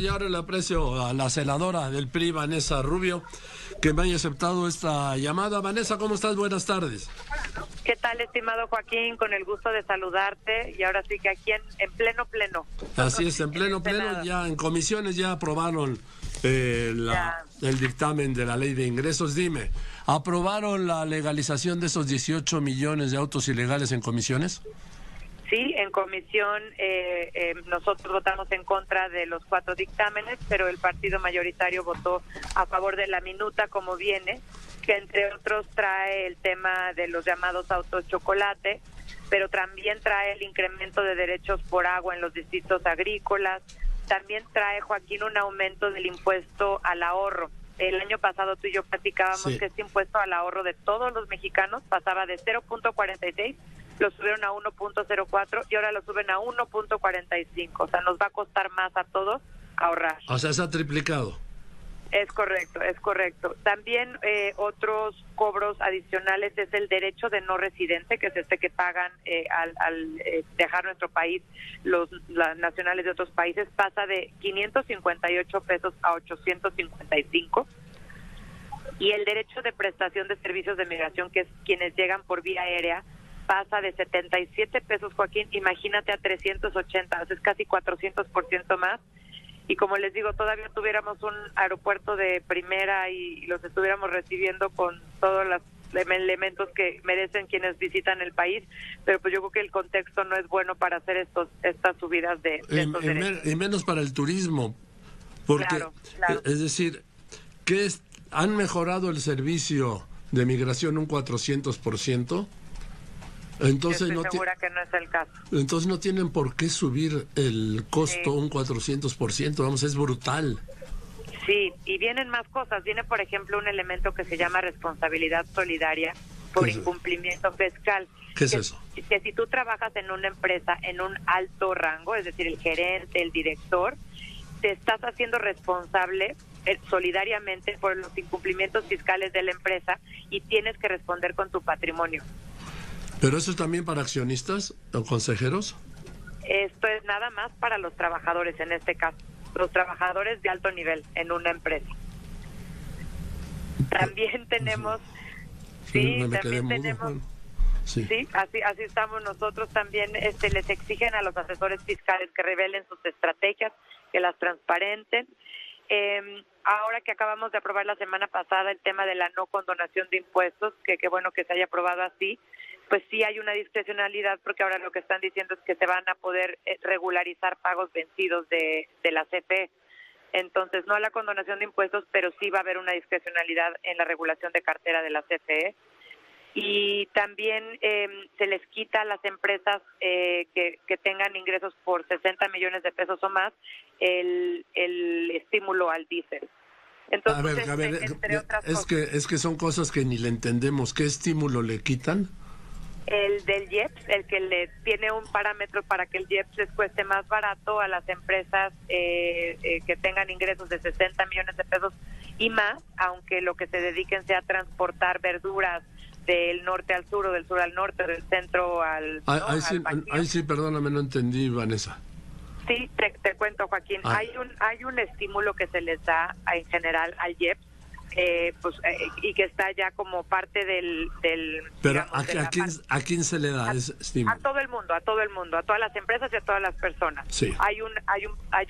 Yo le aprecio a la senadora del PRI, Vanessa Rubio, que me haya aceptado esta llamada. Vanessa, ¿cómo estás? Buenas tardes. ¿Qué tal, estimado Joaquín? Con el gusto de saludarte. Y ahora sí que aquí en pleno. Así es, en pleno, ya en comisiones ya aprobaron el dictamen de la ley de ingresos. Dime, ¿aprobaron la legalización de esos 18 millones de autos ilegales en comisiones? Sí, en comisión nosotros votamos en contra de los 4 dictámenes, pero el partido mayoritario votó a favor de la minuta como viene, que entre otros trae el tema de los llamados autos chocolate, pero también trae el incremento de derechos por agua en los distritos agrícolas, también trae, Joaquín, un aumento del impuesto al ahorro. El año pasado tú y yo platicábamos que este impuesto al ahorro de todos los mexicanos pasaba de 0.46%, lo subieron a 1.04 y ahora lo suben a 1.45. O sea, nos va a costar más a todos ahorrar. O sea, se ha triplicado. Es correcto, es correcto. También otros cobros adicionales es el derecho de no residente, que es este que pagan al dejar nuestro país las nacionales de otros países, pasa de 558 pesos a 855. Y el derecho de prestación de servicios de migración, que es quienes llegan por vía aérea, pasa de 77 pesos, Joaquín, imagínate, a 380, es casi 400% más. Y como les digo, todavía tuviéramos un aeropuerto de primera y los estuviéramos recibiendo con todos los elementos que merecen quienes visitan el país, pero pues yo creo que el contexto no es bueno para hacer estas subidas de estos derechos. Y menos para el turismo, porque claro. Es decir, que han mejorado el servicio de migración un 400%. Entonces estoy segura que no es el caso. Entonces no tienen por qué subir el costo un 400%, vamos, es brutal. Sí, y vienen más cosas. Viene, por ejemplo, un elemento que se llama responsabilidad solidaria por incumplimiento fiscal. ¿Qué es eso? Que si tú trabajas en una empresa en un alto rango, es decir, el gerente, el director, te estás haciendo responsable solidariamente por los incumplimientos fiscales de la empresa y tienes que responder con tu patrimonio. ¿Pero eso es también para accionistas o consejeros? Esto es nada más para los trabajadores, en este caso, los trabajadores de alto nivel en una empresa. También tenemos... así estamos nosotros también. Les exigen a los asesores fiscales que revelen sus estrategias, que las transparenten. Ahora que acabamos de aprobar la semana pasada el tema de la no condonación de impuestos, que qué bueno que se haya aprobado así, pues sí hay una discrecionalidad, porque ahora lo que están diciendo es que se van a poder regularizar pagos vencidos de la CFE. Entonces, no a la condonación de impuestos, pero sí va a haber una discrecionalidad en la regulación de cartera de la CFE. Y también se les quita a las empresas que tengan ingresos por 60 millones de pesos o más el estímulo al diésel. Entonces, a ver, entre otras cosas. Es que son cosas que ni le entendemos. ¿Qué estímulo le quitan? El del IEPS, el que le tiene un parámetro para que el IEPS les cueste más barato a las empresas que tengan ingresos de 60 millones de pesos y más, aunque lo que se dediquen sea transportar verduras del norte al sur o del sur al norte, del centro al... Ahí sí, perdóname, no entendí, Vanessa. Sí, te cuento, Joaquín. Hay un estímulo que se les da en general al IEPS, y que está ya como parte del pero digamos, ¿a quién se le da ese estímulo? A todo el mundo, a todas las empresas y a todas las personas. Sí. Hay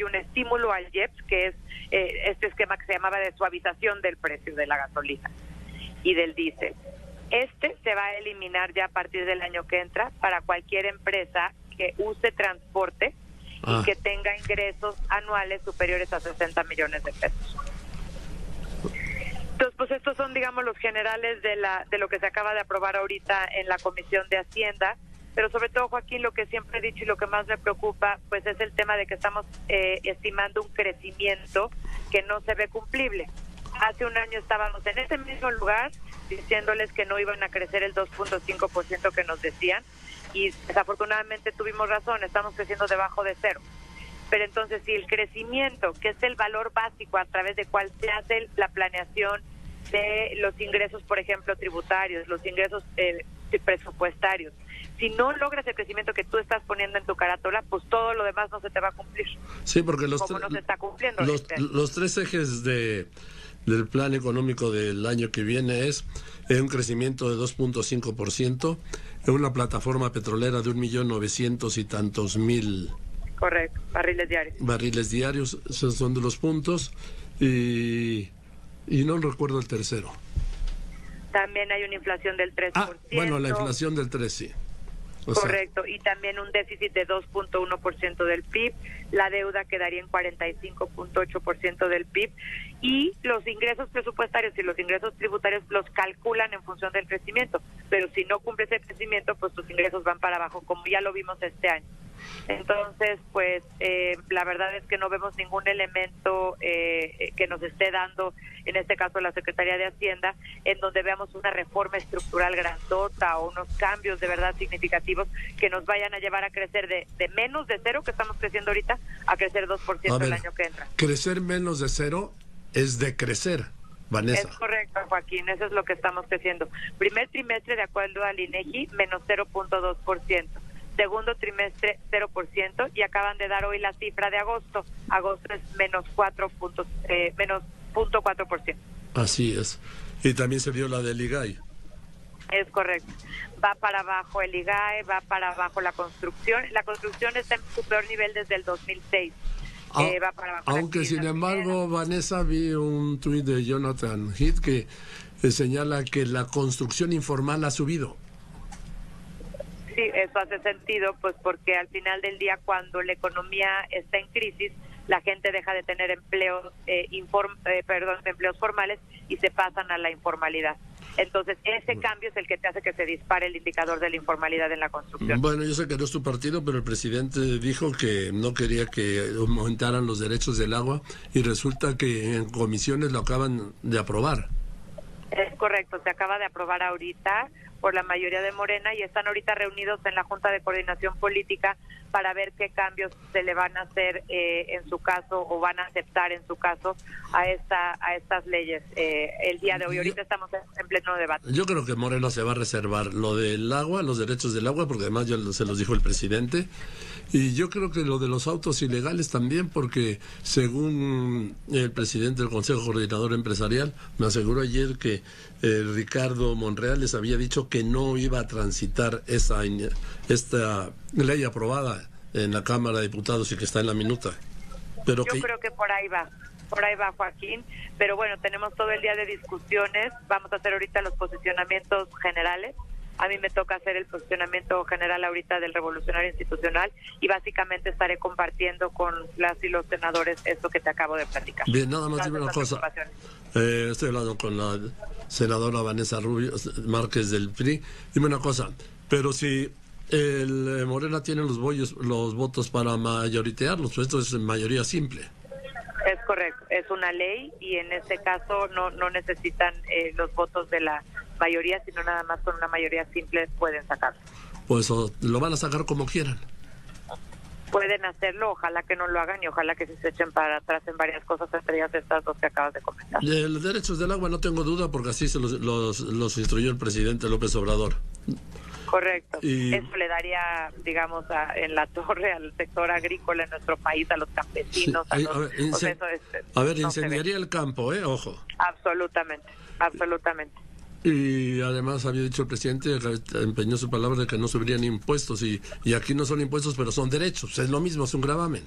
un estímulo al IEPS, que es este esquema que se llamaba de suavización del precio de la gasolina y del diésel. Este se va a eliminar ya a partir del año que entra para cualquier empresa que use transporte y que tenga ingresos anuales superiores a 60 millones de pesos. Entonces, pues estos son, digamos, los generales de lo que se acaba de aprobar ahorita en la Comisión de Hacienda, pero sobre todo, Joaquín, lo que siempre he dicho y lo que más me preocupa, pues es el tema de que estamos estimando un crecimiento que no se ve cumplible. Hace un año estábamos en ese mismo lugar diciéndoles que no iban a crecer el 2.5% que nos decían y desafortunadamente tuvimos razón, estamos creciendo debajo de cero. Pero entonces, si el crecimiento, que es el valor básico a través del cual se hace la planeación de los ingresos, por ejemplo, tributarios, los ingresos presupuestarios, si no logras el crecimiento que tú estás poniendo en tu carátula, pues todo lo demás no se te va a cumplir. Sí, porque no se está cumpliendo los tres ejes del plan económico del año que viene es un crecimiento de 2.5%, es una plataforma petrolera de 1,900,000. Correcto, barriles diarios. Barriles diarios, esos son de los puntos, y no recuerdo el tercero. También hay una inflación del 3%. Ah, bueno, la inflación del 3%, sí. Correcto, y también un déficit de 2.1% del PIB, la deuda quedaría en 45.8% del PIB, y los ingresos presupuestarios y los ingresos tributarios los calculan en función del crecimiento, pero si no cumples el crecimiento, pues tus ingresos van para abajo, como ya lo vimos este año. Entonces, pues la verdad es que no vemos ningún elemento que nos esté dando, en este caso la Secretaría de Hacienda, en donde veamos una reforma estructural grandota o unos cambios de verdad significativos que nos vayan a llevar a crecer de menos de cero, que estamos creciendo ahorita, a crecer 2% el año que entra. Crecer menos de cero es decrecer, Vanessa. Es correcto, Joaquín, eso es lo que estamos creciendo. Primer trimestre, de acuerdo al INEGI, menos 0.2%. Segundo trimestre, 0%, y acaban de dar hoy la cifra de agosto. Agosto es menos 0.4%. Así es. Y también se vio la del IGAE. Es correcto. Va para abajo el IGAE, va para abajo la construcción. La construcción está en su peor nivel desde el 2006. Va para abajo. Aunque, sin embargo, Vanessa, vi un tuit de Jonathan Heath que señala que la construcción informal ha subido. Sí, eso hace sentido, pues porque al final del día, cuando la economía está en crisis, la gente deja de tener empleos, empleos formales, y se pasan a la informalidad. Entonces, ese cambio es el que te hace que se dispare el indicador de la informalidad en la construcción. Bueno, yo sé que no es tu partido, pero el presidente dijo que no quería que aumentaran los derechos del agua, y resulta que en comisiones lo acaban de aprobar. Es correcto, se acaba de aprobar ahorita por la mayoría de Morena, y están ahorita reunidos en la Junta de Coordinación Política para ver qué cambios se le van a hacer en su caso, o van a aceptar en su caso, a estas leyes el día de hoy. Ahorita estamos en pleno debate. Yo creo que Morena se va a reservar lo del agua, los derechos del agua, porque además ya se los dijo el presidente, y yo creo que lo de los autos ilegales también, porque según el presidente del Consejo Coordinador Empresarial, me aseguró ayer que Ricardo Monreal les había dicho que no iba a transitar esta ley aprobada en la Cámara de Diputados y que está en la minuta. Pero yo creo que por ahí va, Joaquín, pero bueno, tenemos todo el día de discusiones. Vamos a hacer ahorita los posicionamientos generales. A mí me toca hacer el posicionamiento general ahorita del Revolucionario Institucional, y básicamente estaré compartiendo con las y los senadores esto que te acabo de platicar. Bien, nada más dime una cosa. Estoy hablando con la senadora Vanessa Rubio Márquez del PRI. Dime una cosa, pero si el Morena tiene los votos para mayoritearlos, esto es mayoría simple. Es correcto, es una ley, y en este caso no necesitan los votos de la mayoría, sino nada más con una mayoría simple pueden sacarlo. Pues lo van a sacar como quieran. Pueden hacerlo, ojalá que no lo hagan, y ojalá que se echen para atrás en varias cosas, entre ellas estas dos que acabas de comentar. Los derechos del agua no tengo duda, porque así se los instruyó el presidente López Obrador. Correcto. Y eso le daría, digamos, en la torre al sector agrícola en nuestro país, a los campesinos. Sí. Incendiaría el campo, ojo. Absolutamente. Y además había dicho el presidente, empeñó su palabra de que no subirían impuestos, y aquí no son impuestos, pero son derechos, es lo mismo, es un gravamen.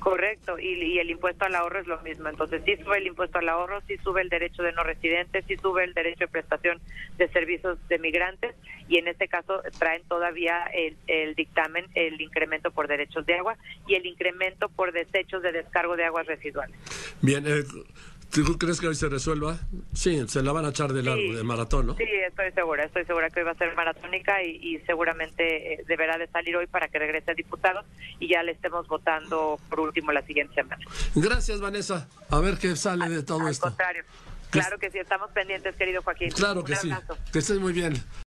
Correcto, y el impuesto al ahorro es lo mismo. Entonces, sí sube el impuesto al ahorro, sí sube el derecho de no residentes, sí sube el derecho de prestación de servicios de migrantes, y en este caso traen todavía el dictamen, el incremento por derechos de agua y el incremento por desechos de descargo de aguas residuales. Bien, ¿tú crees que hoy se resuelva? Sí, se la van a echar de largo, de maratón, ¿no? Sí, estoy segura que hoy va a ser maratónica, y seguramente deberá de salir hoy para que regrese a diputados y ya le estemos votando por último la siguiente semana. Gracias, Vanessa. A ver qué sale de todo esto. Al contrario. Claro que sí, estamos pendientes, querido Joaquín. Claro que sí. Que estés muy bien.